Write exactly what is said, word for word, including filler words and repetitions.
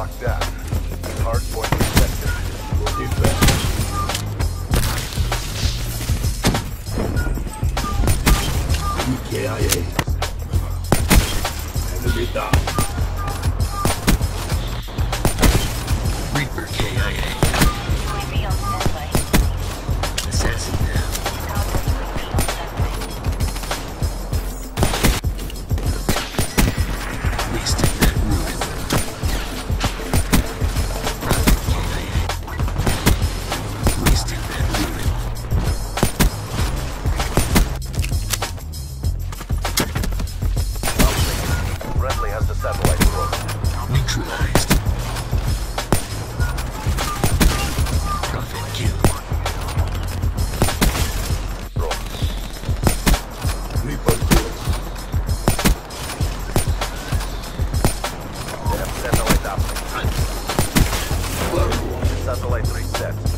locked down. Hard point detected. We'll do that. E K I A. Enemy down. Reaper K I A. U A V on standby. Assassin down. U A V on standby. Please take that route. Private K I A. Please take that route. Neutralized. Profit kill. Reaper kill. Satellite up. Satellite reset.